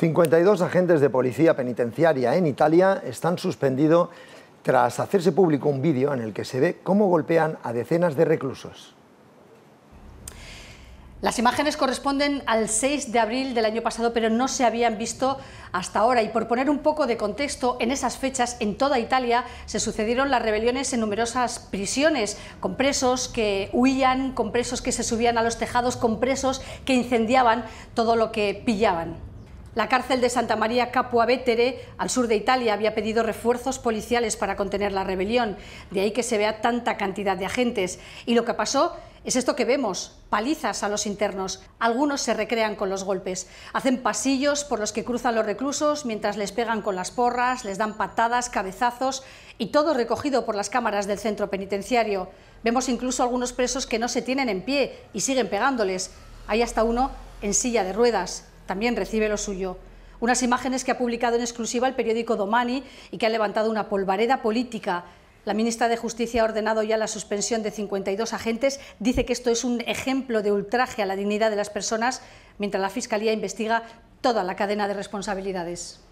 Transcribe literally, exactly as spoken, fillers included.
cincuenta y dos agentes de policía penitenciaria en Italia están suspendidos tras hacerse público un vídeo en el que se ve cómo golpean a decenas de reclusos. Las imágenes corresponden al seis de abril del año pasado, pero no se habían visto hasta ahora. Y por poner un poco de contexto, en esas fechas, en toda Italia, se sucedieron las rebeliones en numerosas prisiones, con presos que huían, con presos que se subían a los tejados, con presos que incendiaban todo lo que pillaban. La cárcel de Santa María Capua Vetere, al sur de Italia, había pedido refuerzos policiales para contener la rebelión, de ahí que se vea tanta cantidad de agentes. Y lo que pasó es esto que vemos, palizas a los internos. Algunos se recrean con los golpes, hacen pasillos por los que cruzan los reclusos mientras les pegan con las porras, les dan patadas, cabezazos y todo recogido por las cámaras del centro penitenciario. Vemos incluso algunos presos que no se tienen en pie y siguen pegándoles. Hay hasta uno en silla de ruedas. También recibe lo suyo. Unas imágenes que ha publicado en exclusiva el periódico Domani y que han levantado una polvareda política. La ministra de Justicia ha ordenado ya la suspensión de cincuenta y dos agentes. Dice que esto es un ejemplo de ultraje a la dignidad de las personas, mientras la Fiscalía investiga toda la cadena de responsabilidades.